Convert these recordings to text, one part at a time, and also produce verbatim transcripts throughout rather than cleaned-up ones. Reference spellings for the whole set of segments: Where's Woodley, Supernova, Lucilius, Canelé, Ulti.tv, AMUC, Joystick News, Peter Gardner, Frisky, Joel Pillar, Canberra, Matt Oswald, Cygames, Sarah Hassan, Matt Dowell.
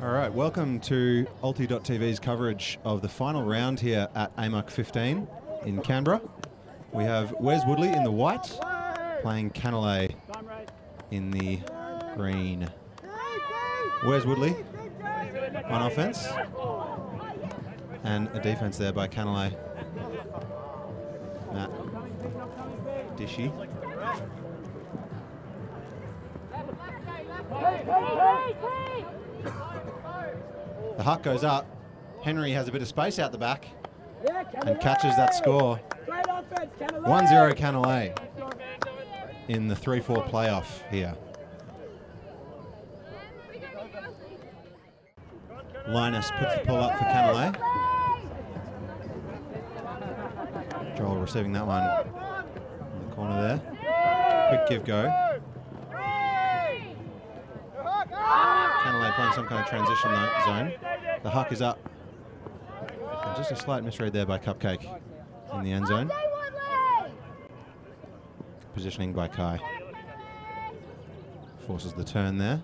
All right, welcome to Ulti dot T V's coverage of the final round here at A M U C fifteen in Canberra. We have Where's Woodley in the white, playing Canelé in the green. Where's Woodley on offense, and a defense there by Canelé. Matt Dishy. The Huck goes up. Henry has a bit of space out the back and catches that score. one zero Canelé in the three four playoff here. Linus puts the pull up for Canelé. Joel receiving that one in the corner there. Quick give go. Canelé playing some kind of transition zone. The Huck is up. And just a slight misread there by Cupcake in the end zone. Positioning by Kai. Forces the turn there.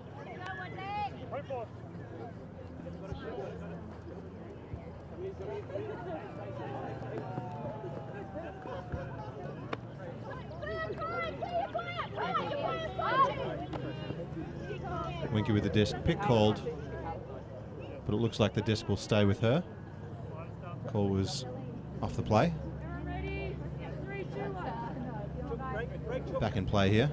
Winky with the disc, pick called, but it looks like the disc will stay with her. Call was off the play. Back in play here.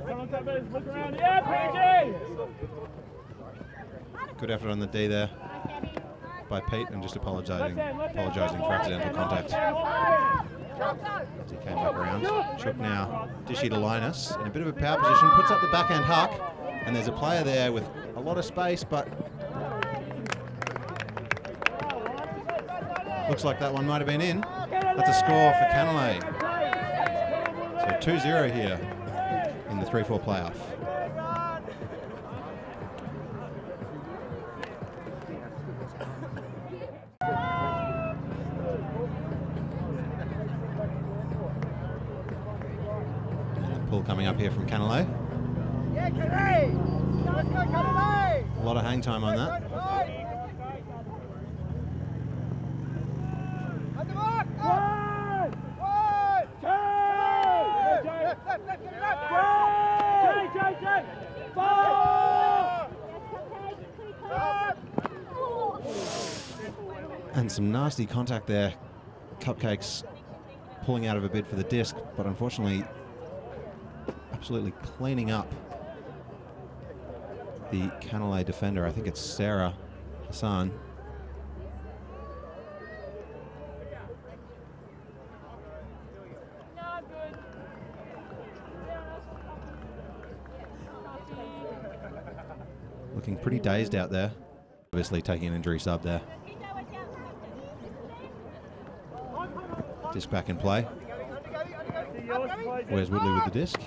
Good effort on the D there by Pete, and just apologising apologising for accidental contact. As he came back around, Chook now, Dishy to Linus, in a bit of a power position, puts up the backhand Huck, and there's a player there with a lot of space, but looks like that one might have been in. That's a score for Canelé. So two zero here in the three four playoff. And the pull coming up here from Canelé. A lot of hang time on that. And some nasty contact there. Cupcakes pulling out of a bid for the disc, but unfortunately, absolutely cleaning up the Canelé defender. I think it's Sarah Hassan. Looking pretty dazed out there. Obviously taking an injury sub there. Disc back in play. Where's Woodley with the disc?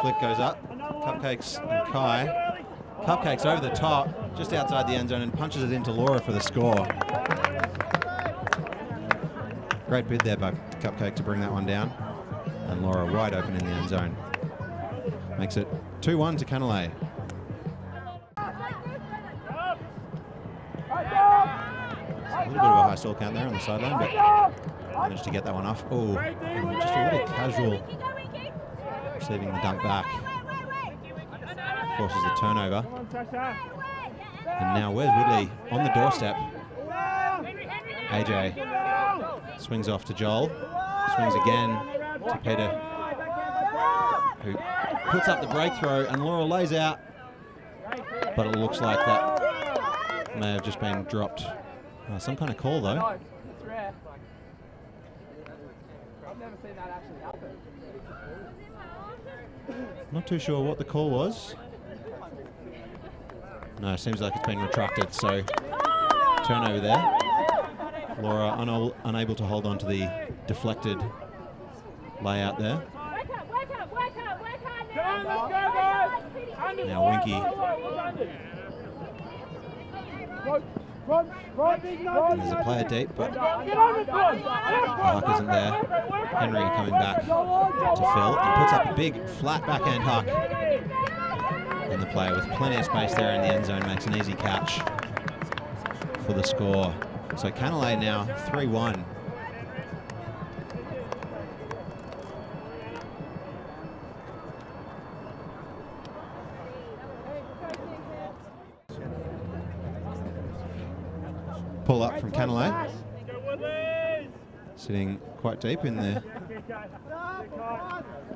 Flick goes up. Cupcakes and Kai. Cupcakes over the top, just outside the end zone, and punches it into Laura for the score. Great bid there by Cupcake to bring that one down. And Laura wide open in the end zone. Makes it two one to Canelé. A little bit of a high stall count there on the sideline, but managed to get that one off. Oh, just a little casual receiving the dunk back. Forces the turnover. And now Where's Woodley on the doorstep. A J swings off to Joel. Swings again to Peter, who puts up the breakthrow, and Laura lays out. But it looks like that may have just been dropped. Uh, some kind of call, though. It's rare. I've never seen that actually happen. Not too sure what the call was. No, it seems like it's been retracted, so turnover there. Laura un unable to hold on to the deflected layout there. Now Winky. There's a player deep, but the Huck isn't there. Henry coming back to Phil, and puts up a big flat backhand Huck. in the play with plenty of space there in the end zone. Makes an easy catch for the score. So Canelé now three one. Pull up from Canelé. Sitting quite deep in the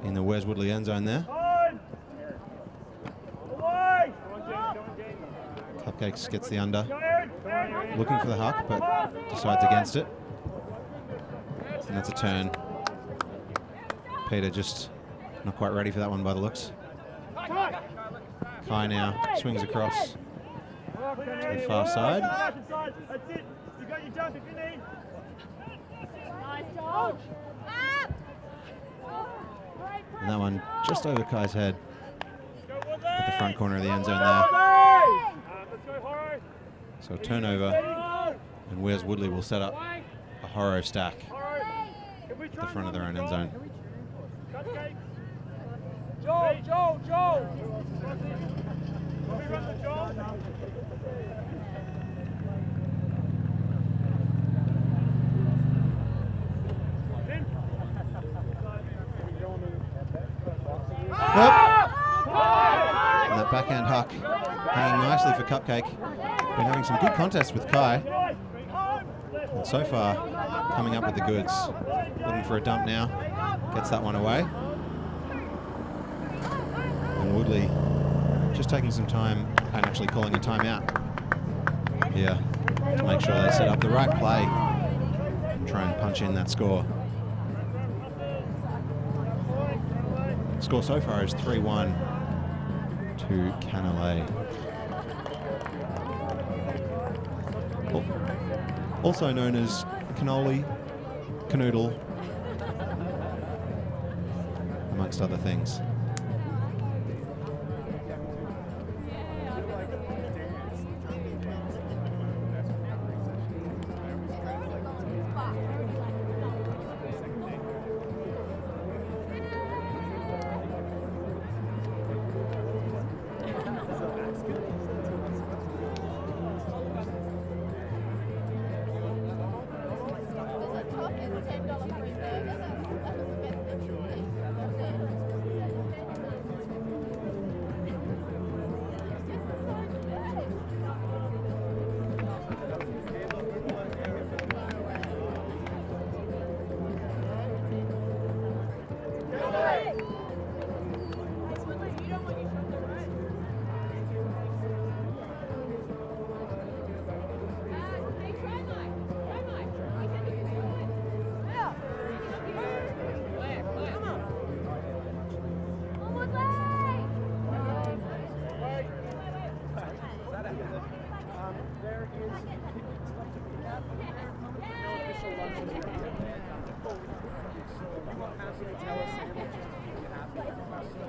in the Where's Woodley end zone there. Cupcakes gets the under, looking for the huck, but decides against it. And that's a turn. Peter just not quite ready for that one by the looks. Kai now swings across to the far side. You got your jump if you need. And that one just over Kai's head at the front corner of the end zone there. So a turnover, and Where's Woodley will set up a Horo stack at the front of their own end zone. Joel, Joel, Joel! Backhand huck, hanging nicely for Cupcake. Been having some good contests with Kai, and so far coming up with the goods. Looking for a dump now, gets that one away. And Woodley just taking some time and actually calling a timeout here to make sure they set up the right play and try and punch in that score. The score so far is three one. To Canelé. Also known as cannoli, canoodle, amongst other things.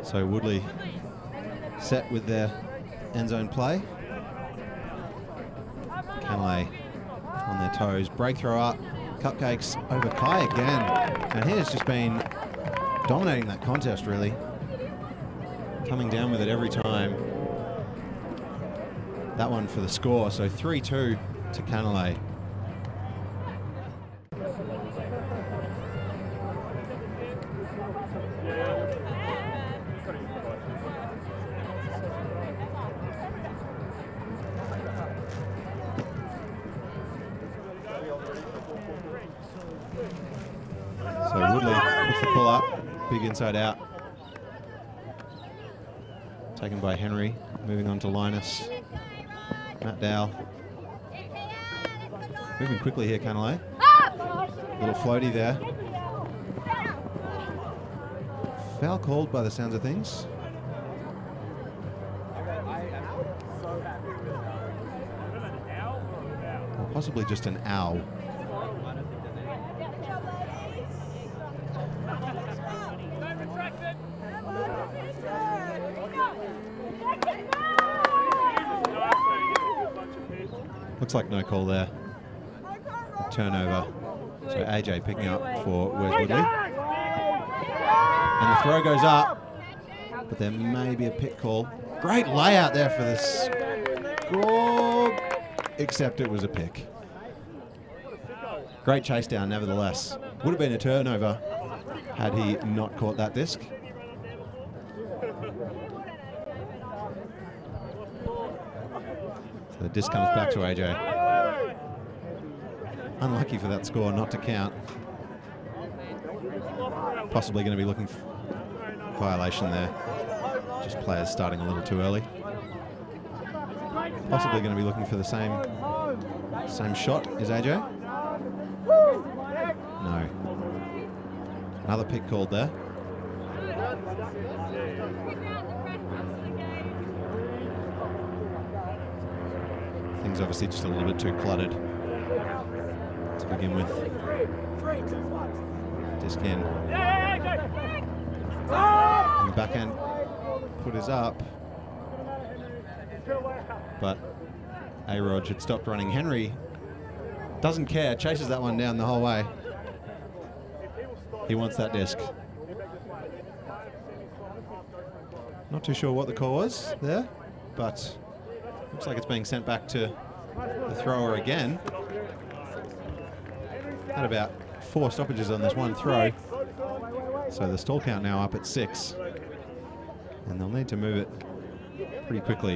So Woodley set with their end zone play. Canelé on their toes. Break throw up. Cupcakes over Kai again. And he has just been dominating that contest, really. Coming down with it every time. That one for the score. So three two to Canelé. Inside out, taken by Henry, moving on to Linus, Matt Dowell, moving quickly here Canelé, little floaty there, foul called by the sounds of things. Or possibly just an owl. Looks like no call there. A turnover. So A J picking up for Where's Woodley. And the throw goes up, but there may be a pick call. Great layout there for this score, except it was a pick. Great chase down, nevertheless. Would have been a turnover had he not caught that disc. So the disc comes back to A J. Unlucky for that score not to count. Possibly going to be looking for violation there. Just players starting a little too early. Possibly going to be looking for the same same shot as A J. No. Another pick called there. Things obviously just a little bit too cluttered to begin with. Disc in. And the backhand put is up. But A-Rod had stopped running. Henry doesn't care, chases that one down the whole way. He wants that disc. Not too sure what the call was there, but looks like it's being sent back to the thrower again. Had about four stoppages on this one throw. So the stall count now up at six. And they'll need to move it pretty quickly.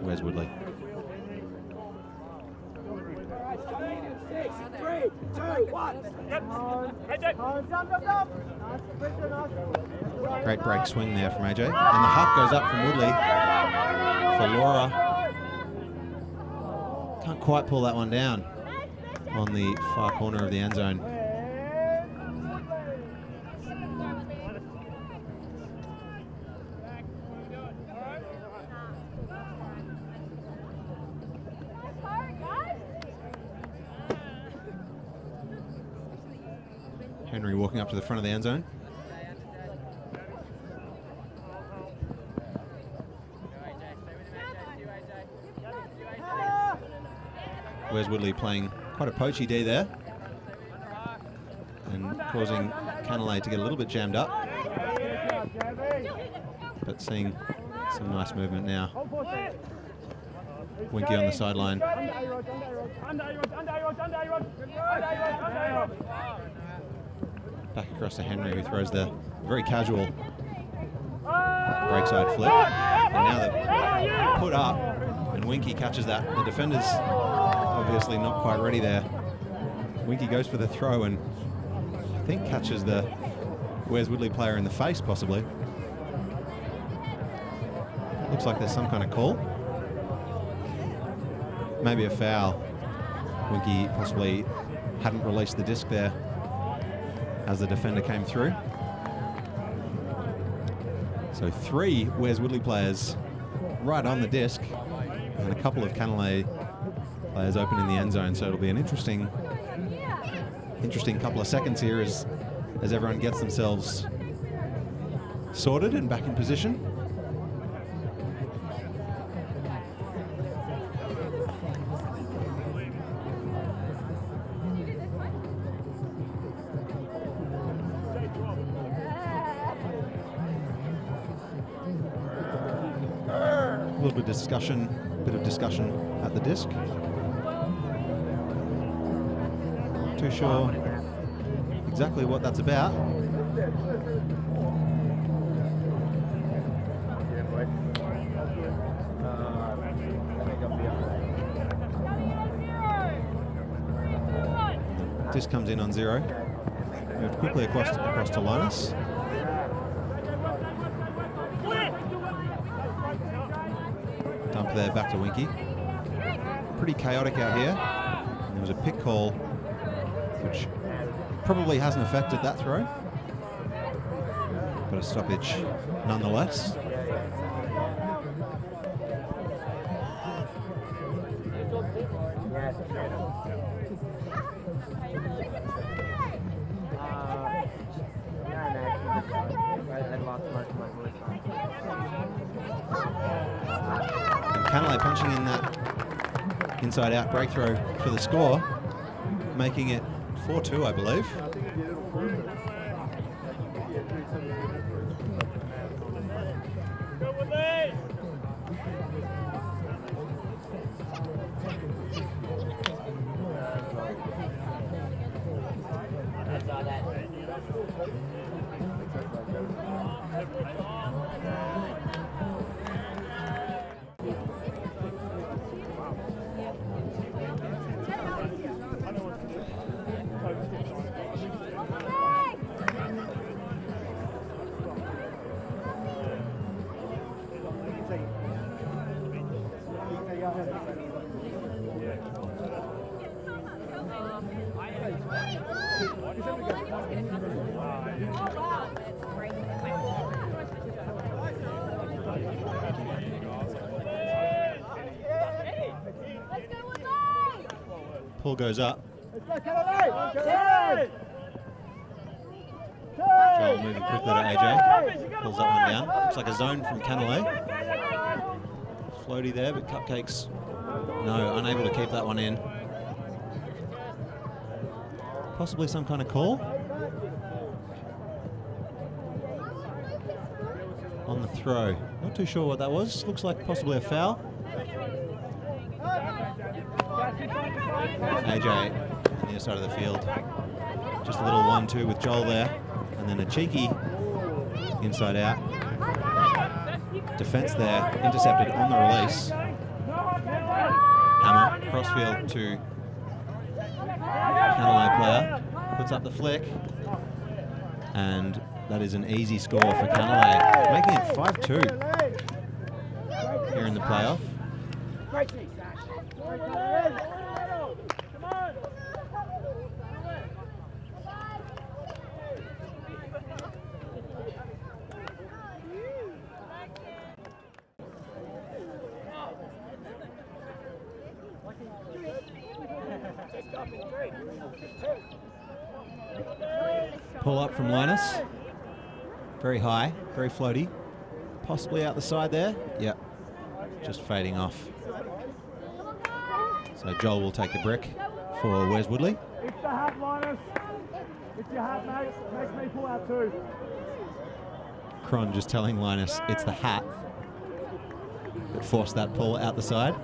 Where's Woodley? Great break swing there from A J. And the hop goes up from Woodley for Laura. Can't quite pull that one down on the far corner of the end zone. Henry walking up to the front of the end zone. Where's Woodley playing quite a poachy D there and causing Canelé to get a little bit jammed up. But seeing some nice movement now. Winky on the sideline. Back across to Henry, who throws the very casual breakside flip. And now they're put up, and Winky catches that. The defender's obviously not quite ready there. Winky goes for the throw and I think catches the Where's Woodley player in the face, possibly. Looks like there's some kind of call. Maybe a foul. Winky possibly hadn't released the disc there as the defender came through. So three Where's Woodley players right on the disc, and a couple of Canelé players open in the end zone. So it'll be an interesting, interesting couple of seconds here as, as everyone gets themselves sorted and back in position. A little bit of discussion, bit of discussion at the disc. Not too sure exactly what that's about. Disc comes in on zero. Moved quickly across to, across to Linus. Dump there, back to Winky. Pretty chaotic out here. And there was a pick call, which probably hasn't affected that throw. But a stoppage nonetheless. Canelé punching in that inside-out breakthrow for the score, making it four two, I believe. Paul goes up. Joel moving quickly to A J. Pulls that one down. Looks like a zone from Canelé. Floaty there, but Cupcake's no, unable to keep that one in. Possibly some kind of call on the throw. Not too sure what that was. Looks like possibly a foul. A J on the other side of the field. Just a little one two with Joel there. And then a cheeky inside out. Defense there, intercepted on the release. Hammer, crossfield to Canelé player. Puts up the flick. And that is an easy score for Canelé. Making it five two here in the playoff. Pull up from Linus. Very high, very floaty. Possibly out the side there. Yep, just fading off. So Joel will take the brick for Where's Woodley. It's the hat, Linus. It's your hat, mate. Makes me pull out too. Cron just telling Linus it's the hat that forced that pull out the side.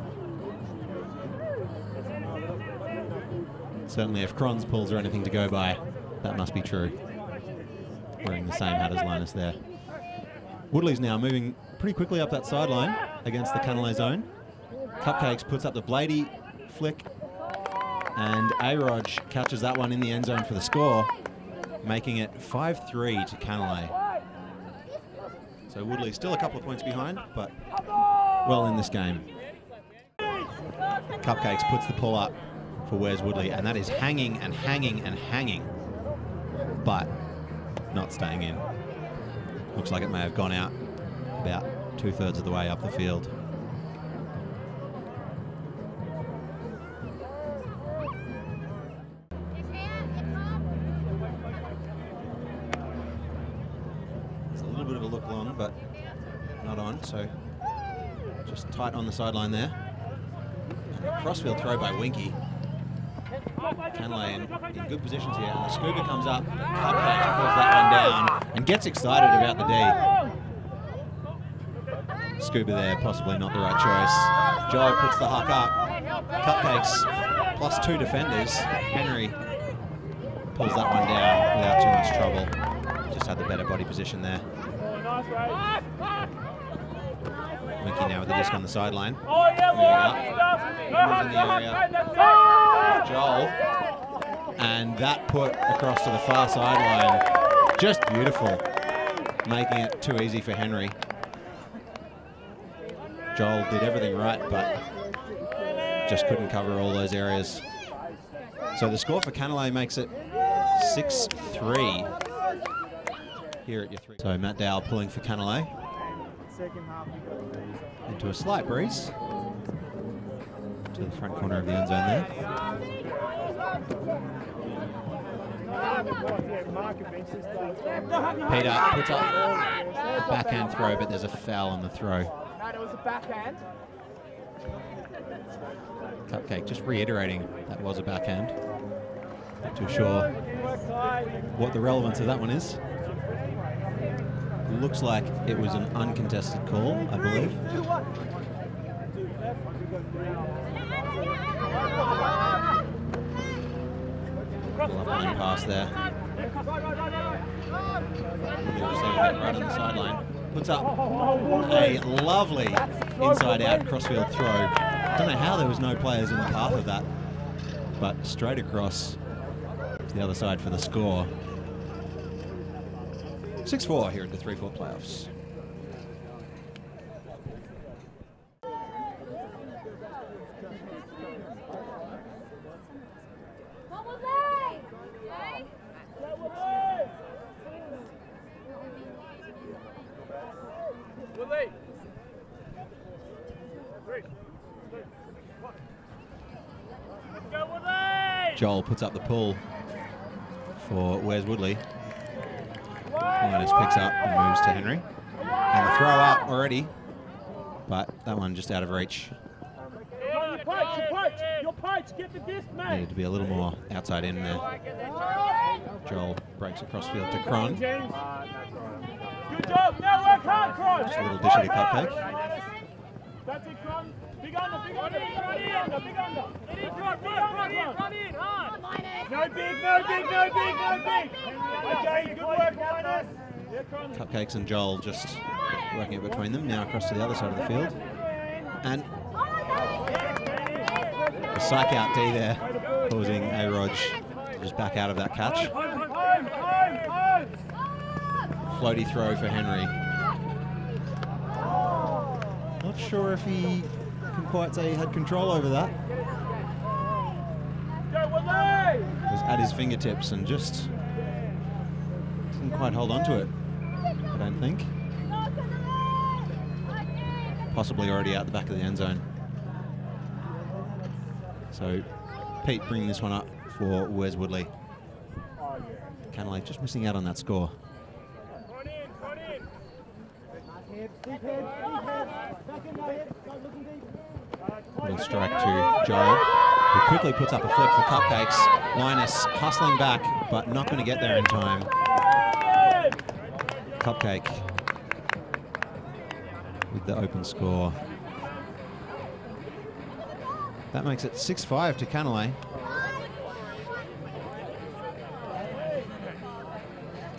Certainly if Cron's pulls are anything to go by, that must be true. Wearing the same hat as Linus there. Woodley's now moving pretty quickly up that sideline against the Canelé zone. Cupcakes puts up the Blady flick and A-Rog catches that one in the end zone for the score, making it five three to Canelé. So Woodley's still a couple of points behind, but well in this game. Cupcakes puts the pull up for Where's Woodley, and that is hanging and hanging and hanging, but not staying in. Looks like it may have gone out about two-thirds of the way up the field. It's a little bit of a look long, but not on, so just tight on the sideline there. And a crossfield throw by Winky. Canelé in, in good positions here, and the Scooter comes up, and Cupcake pulls that one down, and gets excited about the D. Scuba there, possibly not the right choice. Joel puts the huck up, Cupcakes plus two defenders. Henry pulls that one down without too much trouble. Just had the better body position there. Winky now with the disc on the sideline. Oh, yeah, moving up. Oh, Joel. And that put across to the far sideline. Just beautiful. Making it too easy for Henry. Joel did everything right, but just couldn't cover all those areas. So the score for Canelé makes it six three. Here at your three. So Matt Dowell pulling for Canelé. Into a slight breeze to the front corner of the end zone there. Peter puts up a backhand throw, but there's a foul on the throw. No, it was a backhand. Cupcake just reiterating that was a backhand. Not too sure what the relevance of that one is. Looks like it was an uncontested call, I believe. Little running pass there. Right on the sideline. Puts up a lovely inside-out crossfield throw. I don't know how there was no players in the path of that, but straight across to the other side for the score. six four here at the three four playoffs. Let's go, Woodley! Joel puts up the pull for Where's Woodley. Linus picks up and moves to Henry. And the throw up already, but that one just out of reach. Needed to be a little more outside in there. Joel breaks across field to Cron. Just a little dishy to cutback. That's it, Cron. Big under, big under, big under, big under. Let him run, run, run, run, run in, hard. No big, no big, no big, no big. Okay, good work, Linus. Cupcakes and Joel just working it between them. Now across to the other side of the field. And a psych out D there, causing A-Rog to just back out of that catch. Floaty throw for Henry. Not sure if he can quite say he had control over that. It was at his fingertips and just didn't quite hold on to it, I don't think. Possibly already out the back of the end zone. So Pete bringing this one up for Where's Woodley. Canelé just missing out on that score. Little strike to Joel, who quickly puts up a flick for Cupcakes. Linus hustling back, but not going to get there in time. Cupcake with the open score. That makes it six five to Canelé.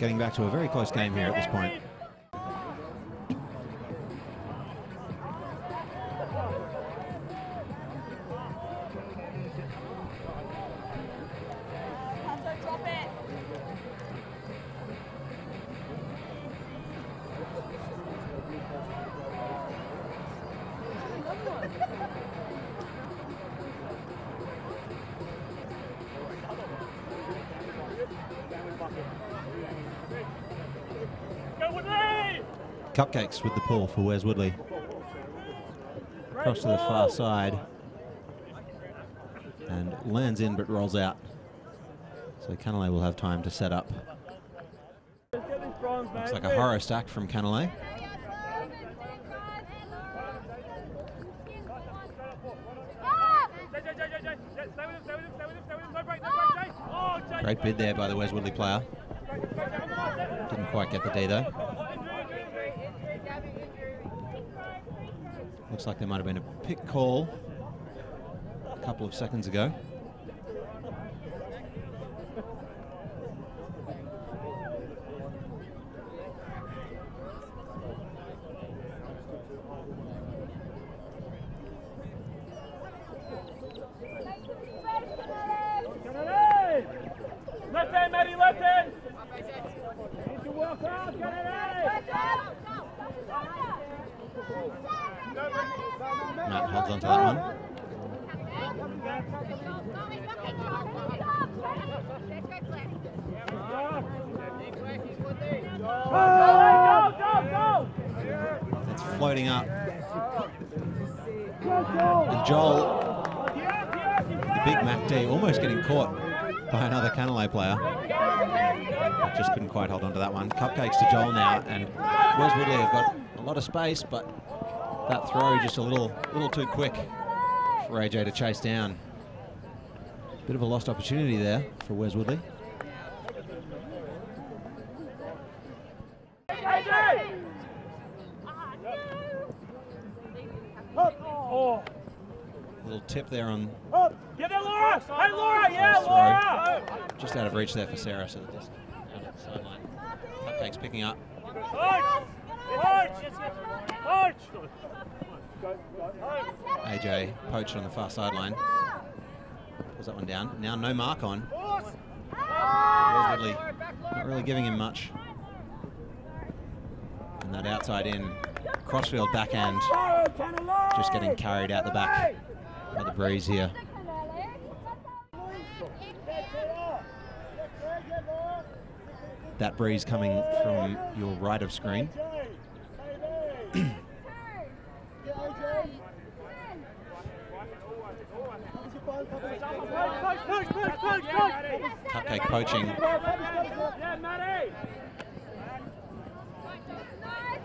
Getting back to a very close game here at this point. Cupcakes with the pull for Where's Woodley. Across to the far side. And lands in but rolls out. So Canelé will have time to set up. Looks like a horror stack from Canelé. Great bid there by the Where's Woodley player. Didn't quite get the D though. Looks like there might have been a pick call a couple of seconds ago. Left hand, Maddie, left hand! Need to work out, Canelé! Matt holds on to that one. Oh. It's floating up. And Joel, the big Mac D, almost getting caught by another Canelé player. Just couldn't quite hold on to that one. Cupcakes to Joel now, and Where's Woodley have got a lot of space, but that throw just a little little too quick for A J to chase down. Bit of a lost opportunity there for Where's Woodley. A J! Oh. Little tip there on... Get there, Laura! Hey, Laura! Yeah, Laura! Just out of reach there for Sarah, so that just out of the sideline. Cupcakes picking up. Oh. A J poached on the far sideline. Pulls that one down. Now no mark on. Where's Woodley? Not really giving him much. And that outside in crossfield backhand just getting carried out the back by the breeze here. That breeze coming from your right of screen. Cupcake poaching.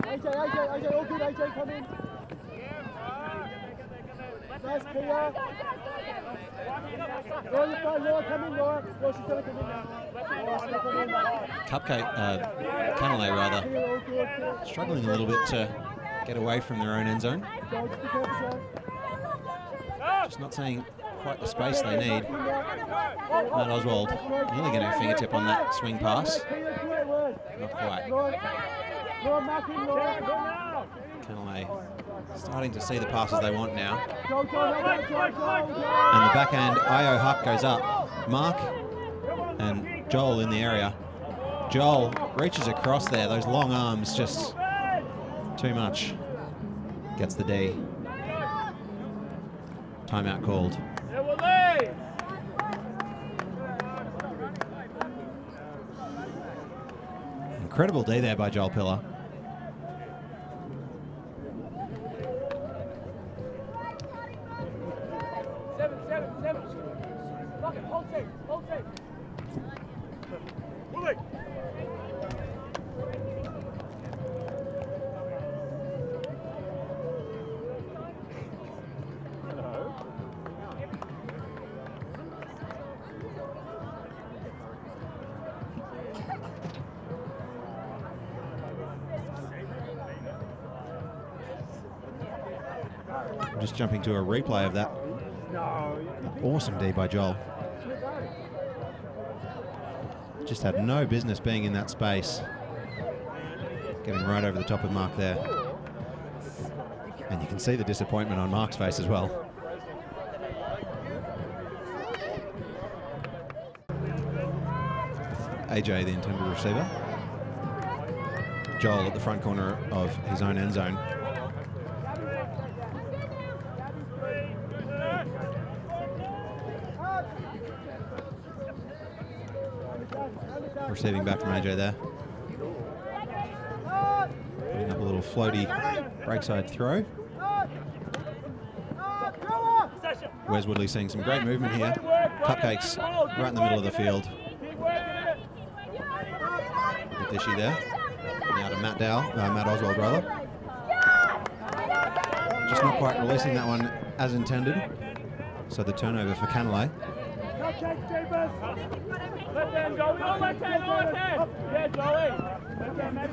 A J, A J, A J, all good, A J, come in. Nice clear. Laura, come in, Laura, come in, Laura. Laura, she's going to come in now. Cupcake, uh, Canelé rather, struggling a little bit to get away from their own end zone. Just not seeing quite the space they need. Matt Oswald nearly getting a fingertip on that swing pass. Not quite. Canelé starting to see the passes they want now. And the backhand I O Huck goes up. Mark and Joel in the area. Joel reaches across there. Those long arms just too much. Gets the D. Timeout called. Incredible D there by Joel Pillar. Seven, seven, seven. Fuck it, hold safe, hold safe. Woodley. Just jumping to a replay of that. An awesome D by Joel. Just had no business being in that space. Getting right over the top of Mark there. And you can see the disappointment on Mark's face as well. A J, the intended receiver. Joel at the front corner of his own end zone. Receiving back from A J there. Putting up a little floaty breakside throw. Where's Woodley seeing some great movement here. Cupcakes right in the middle of the field. With Dishy there. Now to Matt Dow, uh, Matt Oswald rather. Just not quite releasing that one as intended. So the turnover for Canelé.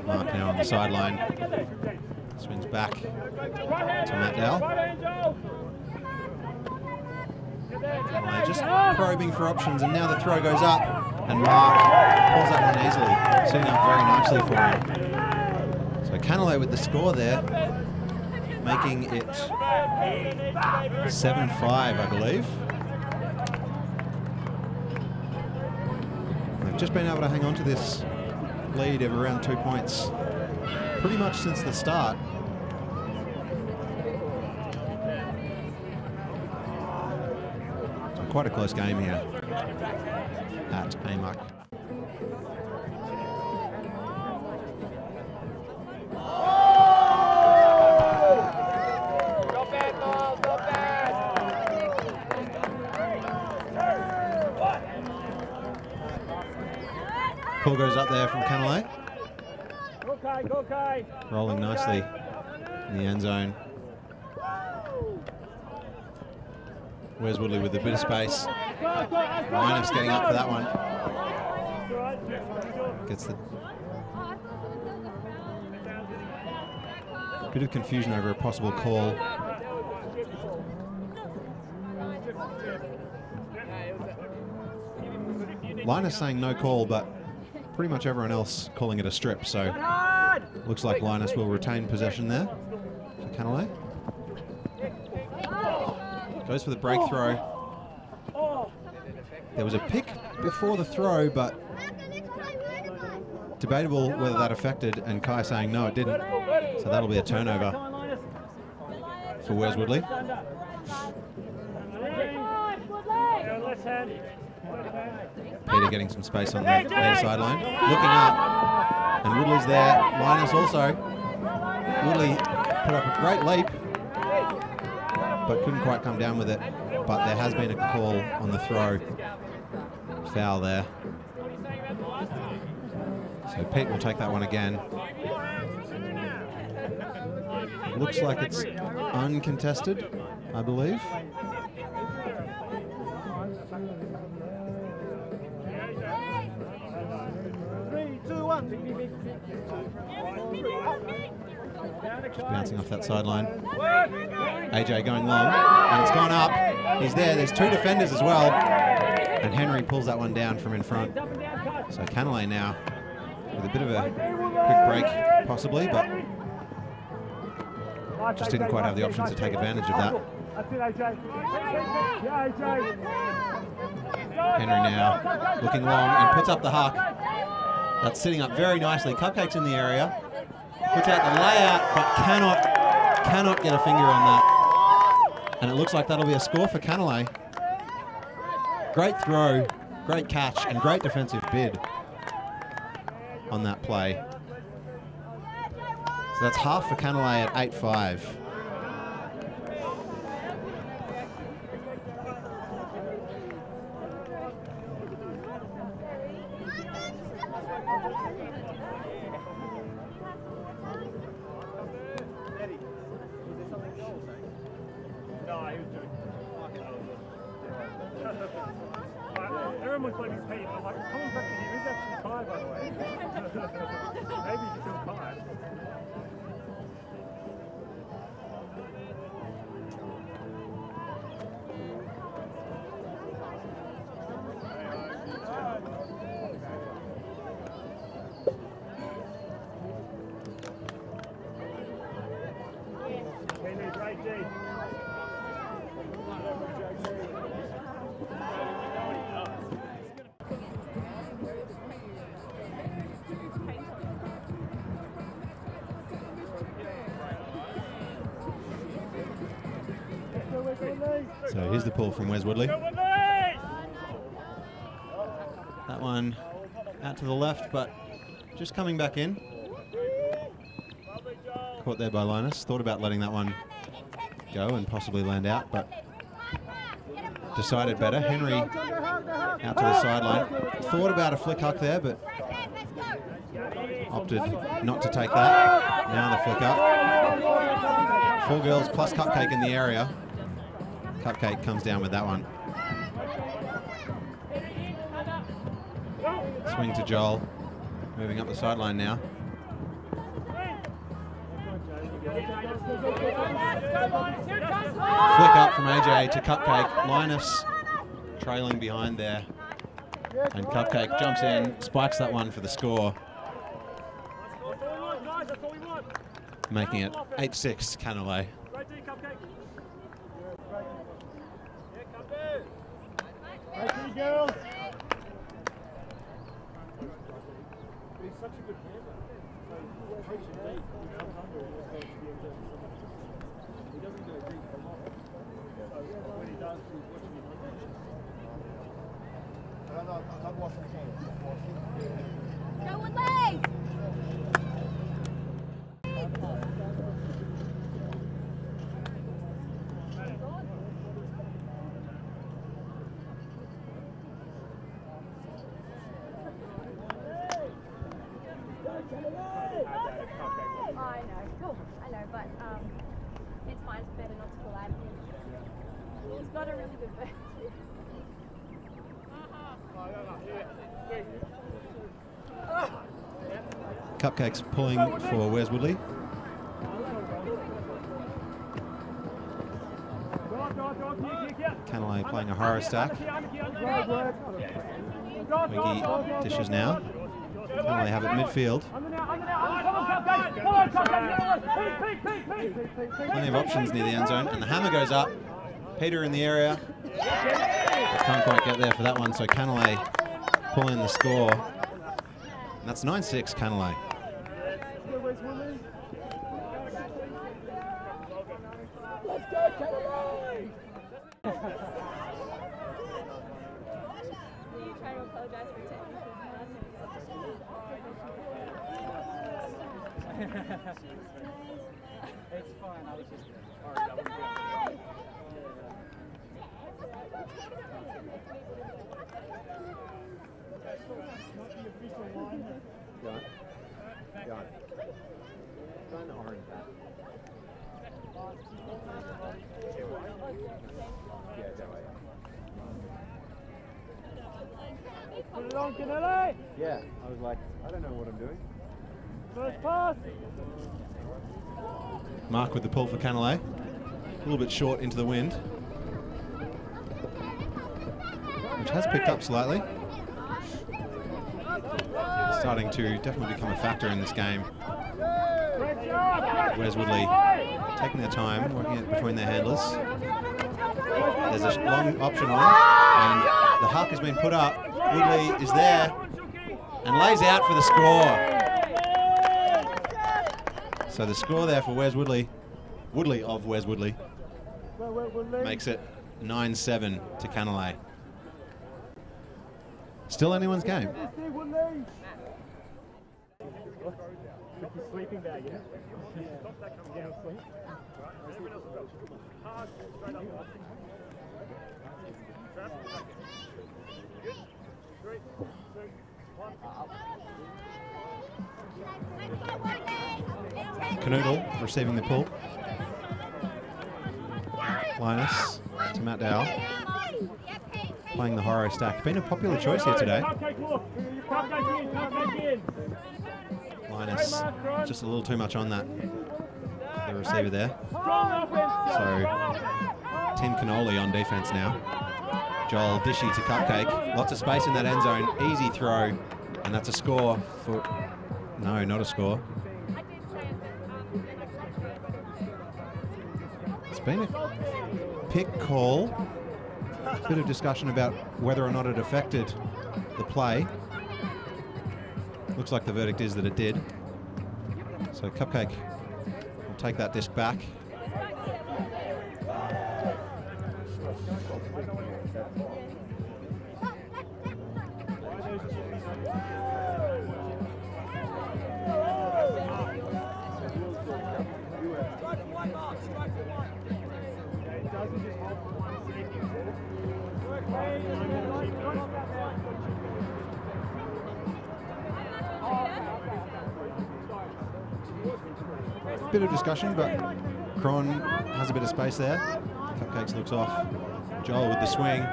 Mark now on the sideline. Swings back to Matt Dowell. Canelé just probing for options, and now the throw goes up, and Mark pulls that one easily, setting up very nicely for him. So Canelé with the score there, making it seven five, I believe. Just been able to hang on to this lead of around two points pretty much since the start. So quite a close game here at A M U C. Call goes up there from Canelé. Rolling nicely in the end zone. Where's Woodley with a bit of space? Linus getting up for that one. Gets the bit of confusion over a possible call. Linus saying no call, but pretty much everyone else calling it a strip, so looks like Linus will retain possession there for Canelé. Goes for the break throw. There was a pick before the throw, but debatable whether that affected, and Kai saying no, it didn't. So that'll be a turnover for Where's Woodley. Peter getting some space on the near sideline. Looking up, and Woodley's there. Linus also. Woodley put up a great leap. but couldn't quite come down with it. But there has been a call on the throw. Foul there. So Pete will take that one again. Looks like it's uncontested, I believe. Just bouncing off that sideline. A J going long, and it's gone up. He's there. There's two defenders as well. And Henry pulls that one down from in front. So Canelé now with a bit of a quick break, possibly, but just didn't quite have the options to take advantage of that. Henry now looking long and puts up the huck. That's sitting up very nicely. Cupcake's in the area. Puts out the layout, but cannot, cannot get a finger on that. And it looks like that'll be a score for Canelé. Great throw, great catch, and great defensive bid on that play. So that's half for Canelé at eight five. So here's the pull from Where's Woodley. That one out to the left, but just coming back in. Caught there by Linus. Thought about letting that one go and possibly land out, but decided better. Henry out to the sideline. Thought about a flick huck there, but opted not to take that. Now the flick up. Four girls plus Cupcake in the area. Cupcake comes down with that one. Swing to Joel, moving up the sideline now. Flick up from A J to Cupcake. Linus trailing behind there. And Cupcake jumps in, spikes that one for the score. Making it eight six, Canelé. Cupcake's pulling for Where's Woodley. Canelé playing a horror stack. Wiggy dishes now. Canelé have it midfield. Plenty of options near the end zone, and the hammer goes up. Peter in the area. Can't quite get there for that one, so Canelé pull in the score. And that's nine six, Canelé. It's fine, I was just Got it. Got it. Done orange back. Yeah, that way. Put it on, Canelé! Yeah, I was like, I don't know what I'm doing. First pass! Mark with the pull for Canelé. A little bit short into the wind, which has picked up slightly. Starting to definitely become a factor in this game. Where's Woodley? Taking their time, working it between their handlers. There's a long option on, and the huck has been put up. Woodley is there and lays out for the score. So the score there for Where's Woodley, Woodley of Where's Woodley, makes it nine seven to Canelé. Still anyone's game. Sleeping bag, yeah? Yeah. Stop that coming down, sleep. Everyone else will go. Hard, straight up. Trap. Good. Three, two, one. Canoodle receiving the pull. Linus to Matt Dowell. Playing the Horo stack. Been a popular choice here today. Linus, just a little too much on that, the receiver there. So, Tim Canelé on defense now. Joel Dishy to Cupcake. Lots of space in that end zone. Easy throw, and that's a score for... No, not a score. It's been a pick call. Bit of discussion about whether or not it affected the play. Looks like the verdict is that it did. So Cupcake will take that disc back. Bit of discussion, but Cron has a bit of space there. Cupcakes looks off. Joel with the swing.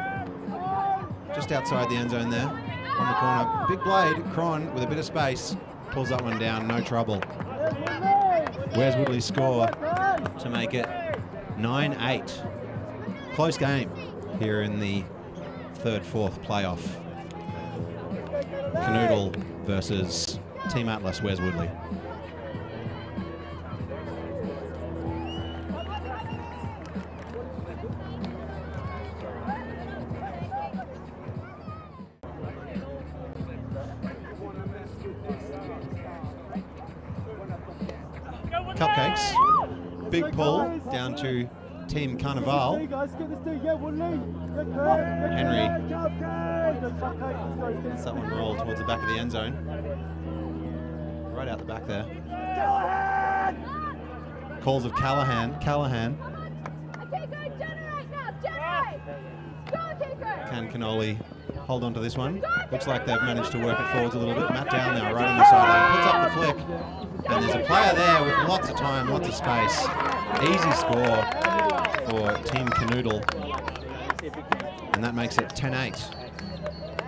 Just outside the end zone there. On the corner. Big blade. Cron with a bit of space. Pulls that one down. No trouble. Where's Woodley's score to make it nine eight. Close game here in the third, fourth playoff. Canoodle versus Team Atlas. Where's Woodley? Cupcakes, big pull down to Team Carnival. Henry gets that one rolled towards the back of the end zone. Right out the back there. Calls of Callahan. Callahan. Can Canelé hold on to this one? Looks like they've managed to work it forwards a little bit. Matt down there, right on the sideline, puts up the flick. And there's a player there with lots of time, lots of space. Easy score for Team Canoodle. And that makes it ten eight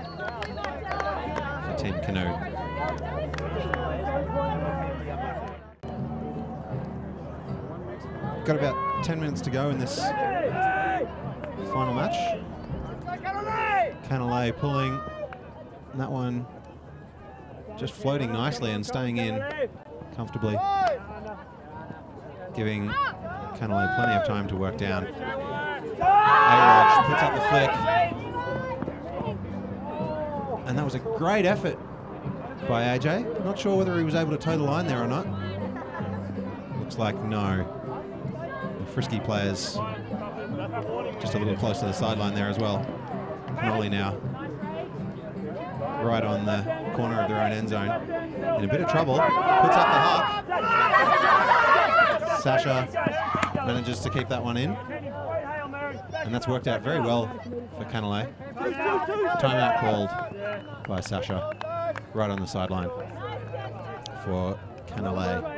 for Team Canoe. Got about ten minutes to go in this final match. Canelé pulling that one, just floating nicely and staying in comfortably, giving Canelé plenty of time to work down. A-Raj puts up the flick. And that was a great effort by A J. Not sure whether he was able to toe the line there or not. Looks like no. The Frisky players just a little close to the sideline there as well. Canelé now right on the corner of their own end zone. In a bit of trouble, puts up the huck. Sasha manages to keep that one in. And that's worked out very well for Canelé. Timeout called by Sasha right on the sideline for Canelé.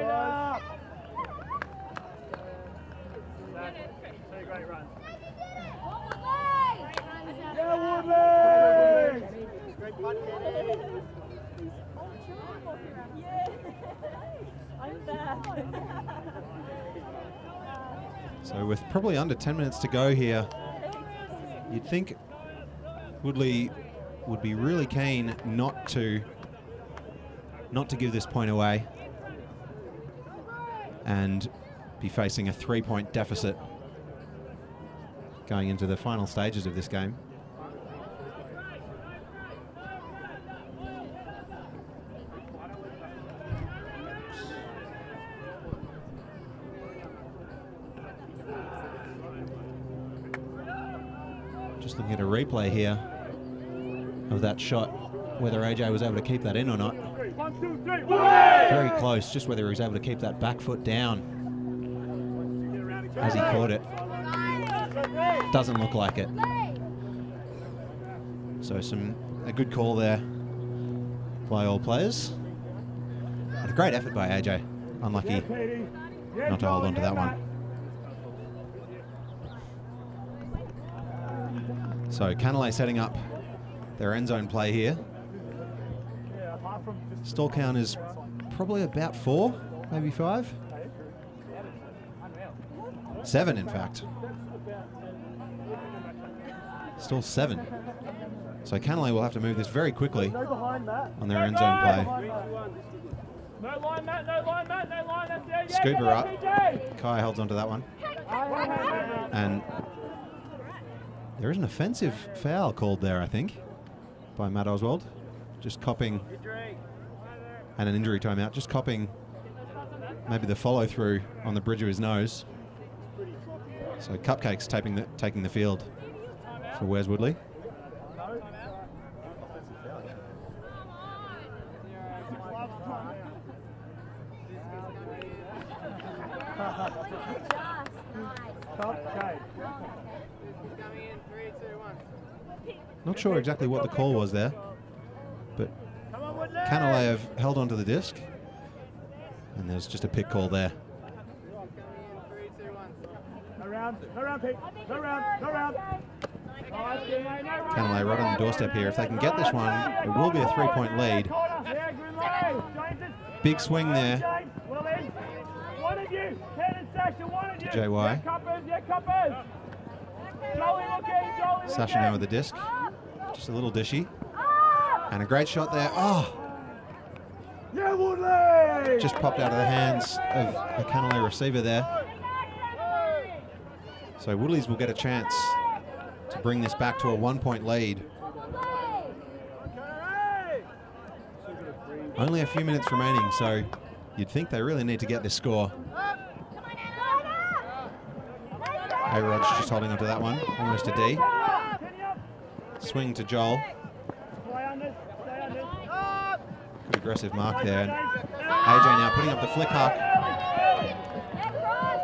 So with probably under ten minutes to go here, you'd think Woodley would be really keen not to not to give this point away and be facing a three-point deficit going into the final stages of this game. Just looking at a replay here of that shot, whether A J was able to keep that in or not. Very close, just whether he was able to keep that back foot down as he caught it. Doesn't look like it. So some a good call there by all players. And a great effort by A J. Unlucky not to hold on to that one. So Canelé setting up their end zone play here. Stall count is probably about four, maybe five. Seven, in fact. Stall seven. So Canelé will have to move this very quickly on their end zone play. Scuba up. Kai holds onto that one. And there is an offensive foul called there, I think, by Matt Oswald. Just copying, and an injury timeout, just copying maybe the follow-through on the bridge of his nose. So Cupcake's taking the, taking the field for Where's Woodley. Not sure exactly what the call was there, but Canelé have held onto the disc, and there's just a pick call there. Canelé right on the doorstep here. If they can get this one, it will be a three-point lead. Big swing there to J Y. Sasha now with the disc. Just a little dishy. And a great shot there. Oh! Just popped out of the hands of a Canelé receiver there. So Woodley's will get a chance to bring this back to a one-point lead. Only a few minutes remaining, so you'd think they really need to get this score. A-Rod's just holding onto that one. Almost a D. Swing to Joel. Good aggressive mark there. And A J now putting up the flick hook.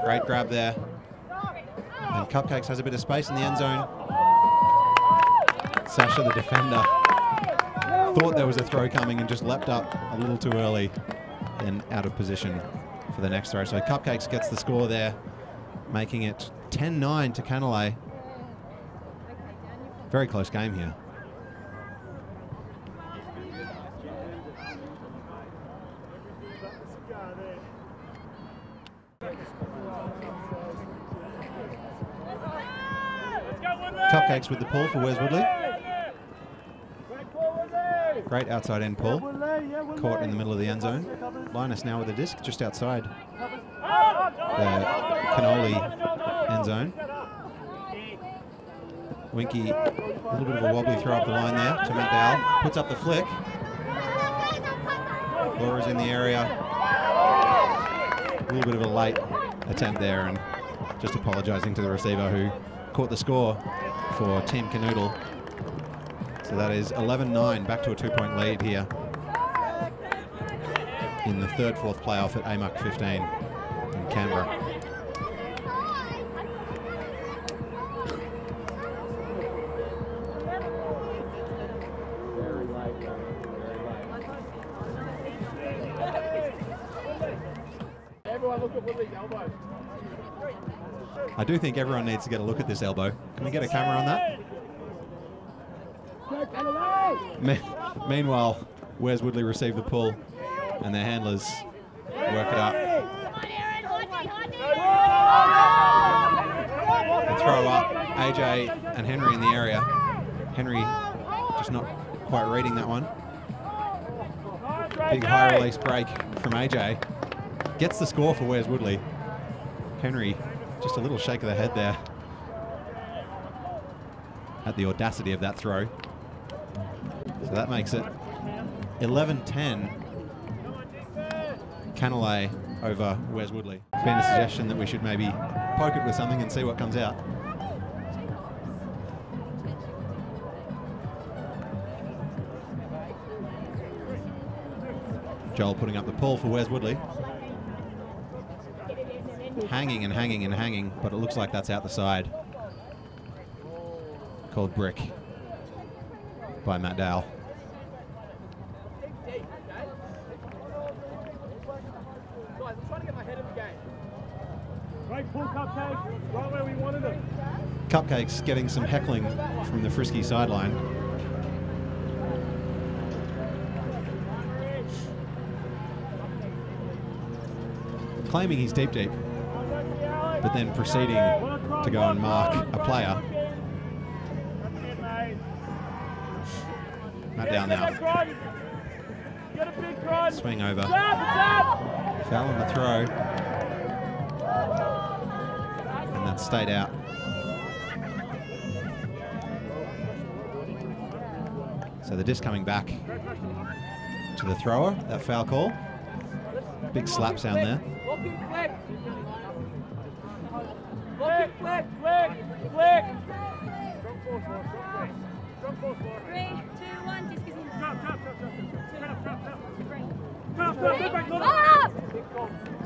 Great grab there. And Cupcakes has a bit of space in the end zone. Sasha, the defender, thought there was a throw coming and just leapt up a little too early and out of position for the next throw. So Cupcakes gets the score there, making it ten nine to Canelé. Very close game here. Cupcakes with the pull for Where's Woodley. Great outside end pull. Caught in the middle of the end zone. Linus now with the disc just outside the Canelé end zone. Winky, a little bit of a wobbly throw up the line there to McDowell. Puts up the flick. Laura's in the area. A little bit of a late attempt there, and just apologising to the receiver who caught the score for Team Canoodle. So that is eleven nine, back to a two-point lead here in the third, fourth playoff at A M U C fifteen in Canberra. I do think everyone needs to get a look at this elbow. Can we get a camera on that? Me meanwhile, Where's Woodley received the pull, and their handlers work it up. They throw up A J and Henry in the area. Henry just not quite reading that one. Big high release break from A J. Gets the score for Where's Woodley. Henry, just a little shake of the head there at the audacity of that throw. So that makes it eleven ten. Canelé over Where's Woodley. It's been a suggestion that we should maybe poke it with something and see what comes out. Joel putting up the pull for Where's Woodley. Hanging and hanging and hanging, but it looks like that's out the side. Called brick by Matt Dowell. Cupcakes getting some heckling from the Frisky sideline. Claiming he's deep deep, but then proceeding to go and mark a player. Not down now. Swing over. Foul on the throw. And that's stayed out. So the disc coming back to the thrower, that foul call. Big slap sound there. Click, click, click, click. Three, two, one, disc is in. Three.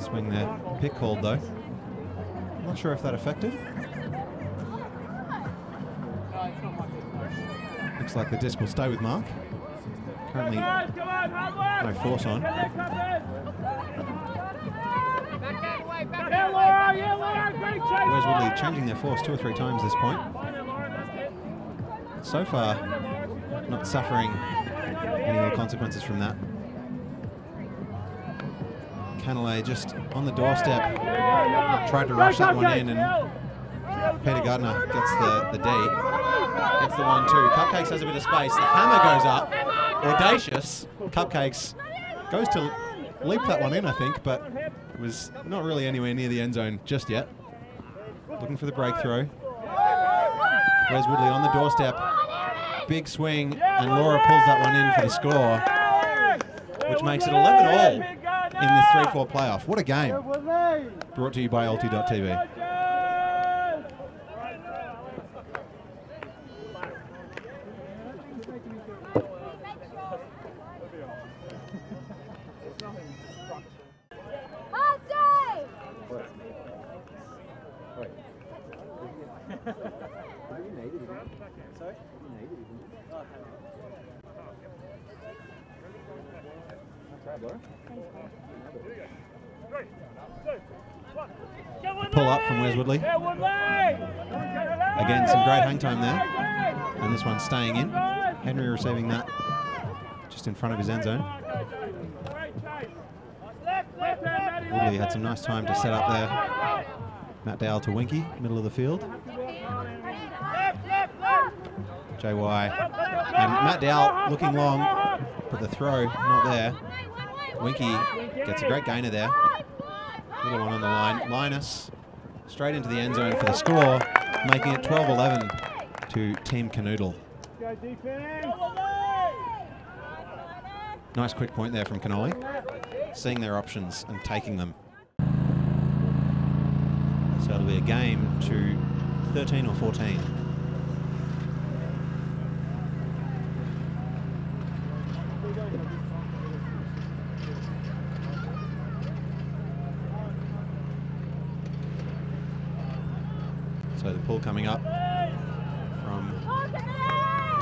Swing there. Pick called though. Not sure if that affected. Looks like the disc will stay with Mark. Currently, no force on. Where's Woodley changing their force two or three times this point. So far, not suffering any more consequences from that. Canelé just on the doorstep, tried to rush that one in, and Peter Gardner gets the, the D. Gets the one two. Cupcakes has a bit of space. The hammer goes up. Audacious. Cupcakes goes to leap that one in, I think, but it was not really anywhere near the end zone just yet. Looking for the breakthrough. Where's Woodley on the doorstep. Big swing, and Laura pulls that one in for the score, which makes it eleven all in this three four playoff. What a game. Brought to you by Ulti dot T V. Pull up from Where's Woodley. Again, some great hang time there. And this one's staying in. Henry receiving that just in front of his end zone. Woodley had some nice time to set up there. Matt Dowell to Winky, middle of the field. J Y and Matt Dowell looking long, but the throw not there. Winky gets a great gainer there. Little one on the line. Linus straight into the end zone for the score, making it twelve eleven to Team Canoodle. Nice quick point there from Canelé, seeing their options and taking them. So it'll be a game to thirteen or fourteen. So the pull coming up from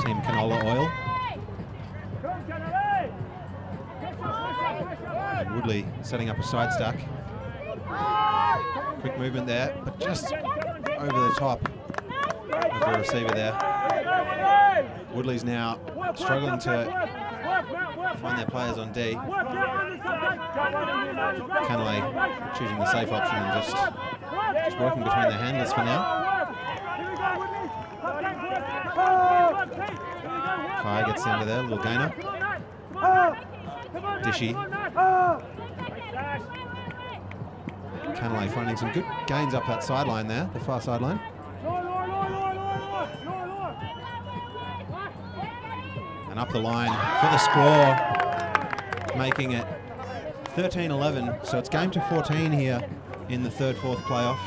Team Canola Oil. And Woodley setting up a side stack. Quick movement there, but just over the top of the receiver there. Woodley's now struggling to find their players on D. Canelé choosing the safe option and just, just working between the handlers for now. Kai gets into there, little gainer. Dishy. Canelé finding some good gains up that sideline there, the far sideline. And up the line for the score, making it thirteen eleven. So it's game to fourteen here in the third, fourth playoff.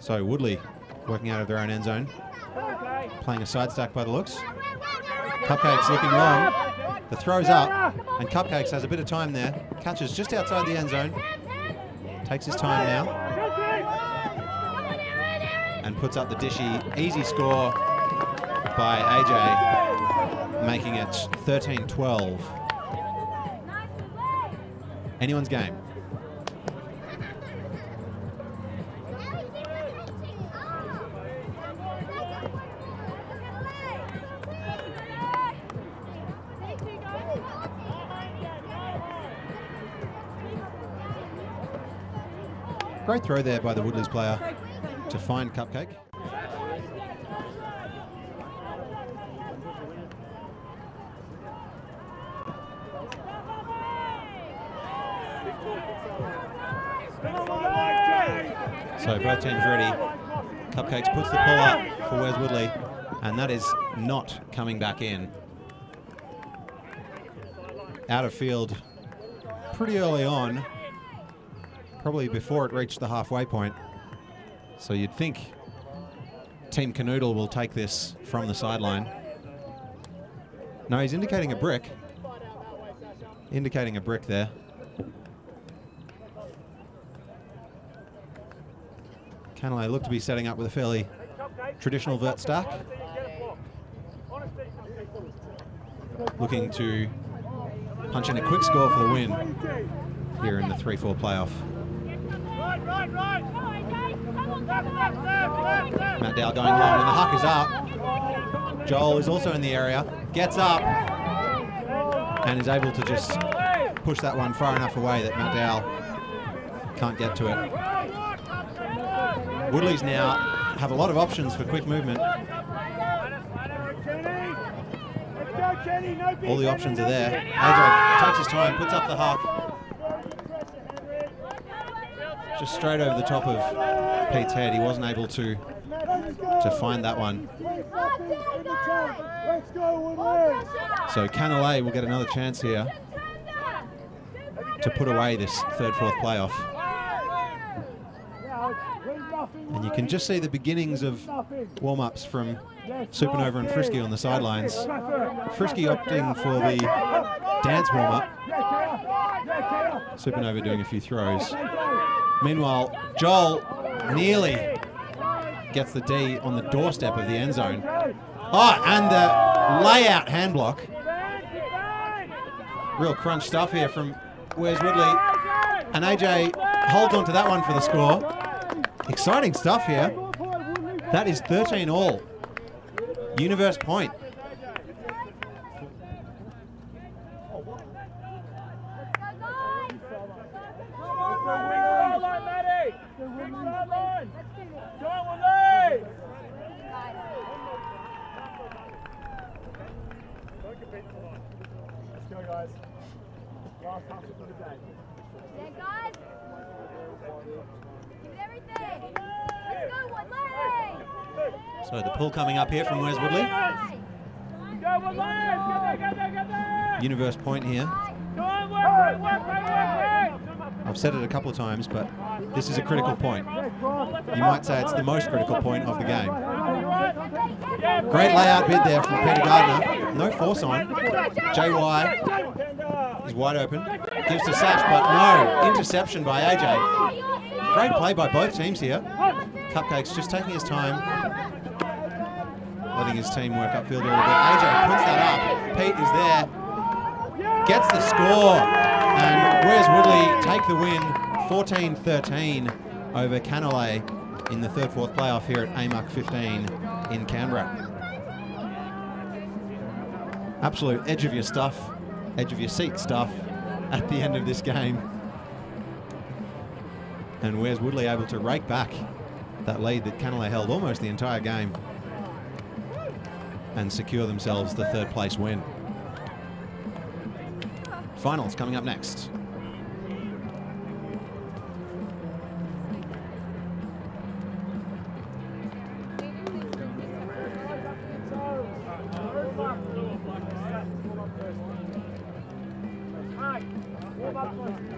So Woodley working out of their own end zone, playing a side stack by the looks. Cupcakes looking long, the throw's up, and Cupcakes has a bit of time there. Catches just outside the end zone, takes his time now, and puts up the Dishy. Easy score by A J, making it thirteen twelve. Anyone's game. Great throw there by the Woodley's player to find Cupcake. So both teams ready. Cupcakes puts the pull up for Where's Woodley, and that is not coming back in. Out of field pretty early on, probably before it reached the halfway point. So you'd think Team Canoodle will take this from the sideline. No, he's indicating a brick. Indicating a brick there. Canelé look to be setting up with a fairly traditional vert stack. Looking to punch in a quick score for the win here in the three four playoff. Right, right, right. Matt Dow going long, and the huck is up. Joel is also in the area, gets up, and is able to just push that one far enough away that Matt Dow can't get to it. Woodley's now have a lot of options for quick movement. All the options are there. A J takes his time, puts up the huck. Just straight over the top of Pete's head. He wasn't able to to find that one. So Canelé will get another chance here to put away this third, fourth playoff. And you can just see the beginnings of warm-ups from Supernova and Frisky on the sidelines. Frisky opting for the dance warm-up. Supernova doing a few throws. Meanwhile, Joel nearly gets the D on the doorstep of the end zone. Oh, and the layout hand block. Real crunch stuff here from Where's Woodley. And A J holds on to that one for the score. Exciting stuff here. That is thirteen all. Universe point. So the pull coming up here from Where's Woodley. Universe point here. I've said it a couple of times, but This is a critical point. You might say it's the most critical point of the game. Great layout bid there from Peter Gardner. No force on. J Y is wide open. Gives to Sash, but no. Interception by A J. Great play by both teams here. Cupcakes just taking his time. Letting his team work upfield a little bit. A J puts that up. Pete is there. Gets the score. And Where's Woodley take the win. fourteen thirteen over Canelé in the third fourth playoff here at A M U C fifteen in Canberra. Absolute edge of your stuff, edge of your seat stuff at the end of this game. And Where's Woodley able to rake back that lead that Canelé held almost the entire game and secure themselves the third place win. Finals coming up next. Come on.